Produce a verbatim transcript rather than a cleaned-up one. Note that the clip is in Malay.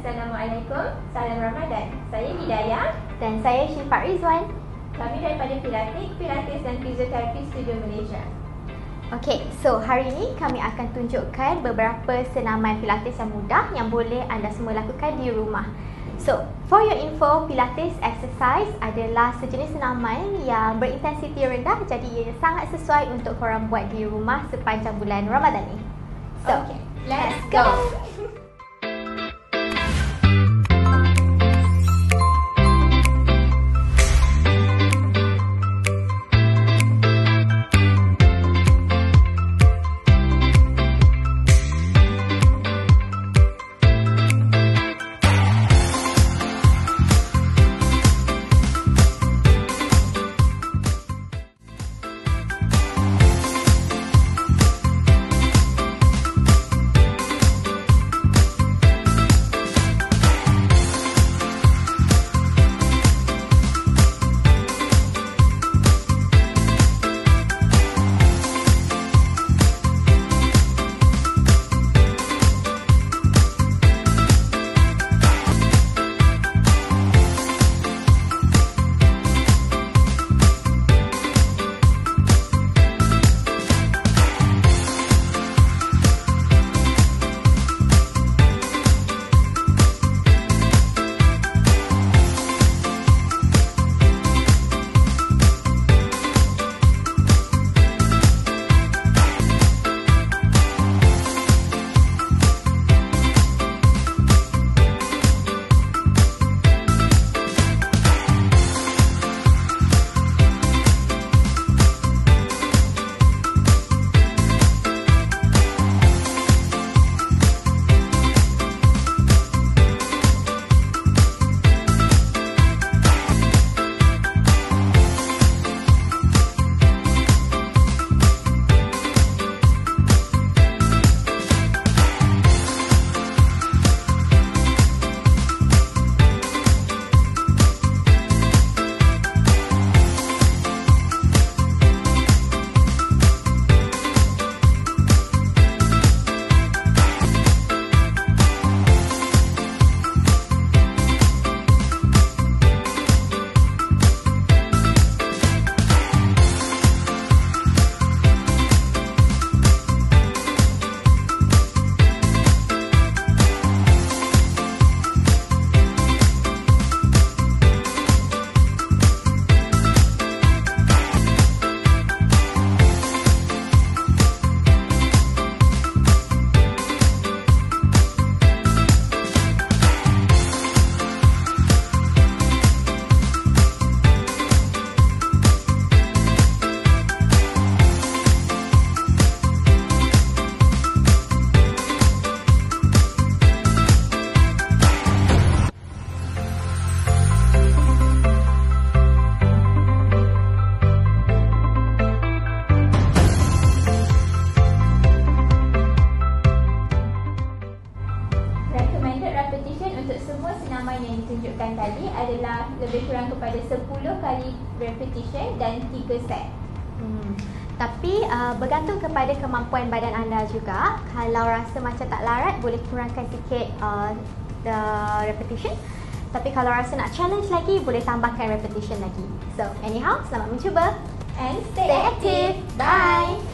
Assalamualaikum, salam Ramadan. Saya Hidaya dan saya Shifaq. Kami daripada Pilates, Pilates dan Physiotherapy Studio Malaysia. Okey, so hari ini kami akan tunjukkan beberapa senaman Pilates yang mudah yang boleh anda semua lakukan di rumah. So, for your info, Pilates exercise adalah sejenis senaman yang berintensiti rendah, jadi ia sangat sesuai untuk korang buat di rumah sepanjang bulan Ramadan ni. So, okay, let's go! Tadi adalah lebih kurang kepada sepuluh kali repetition dan tiga set. Hmm. Tapi uh, bergantung kepada kemampuan badan anda juga. Kalau rasa macam tak larat, boleh kurangkan sikit uh, the repetition. Tapi kalau rasa nak challenge lagi, boleh tambahkan repetition lagi. So anyhow, selamat mencuba and stay, stay active. Bye.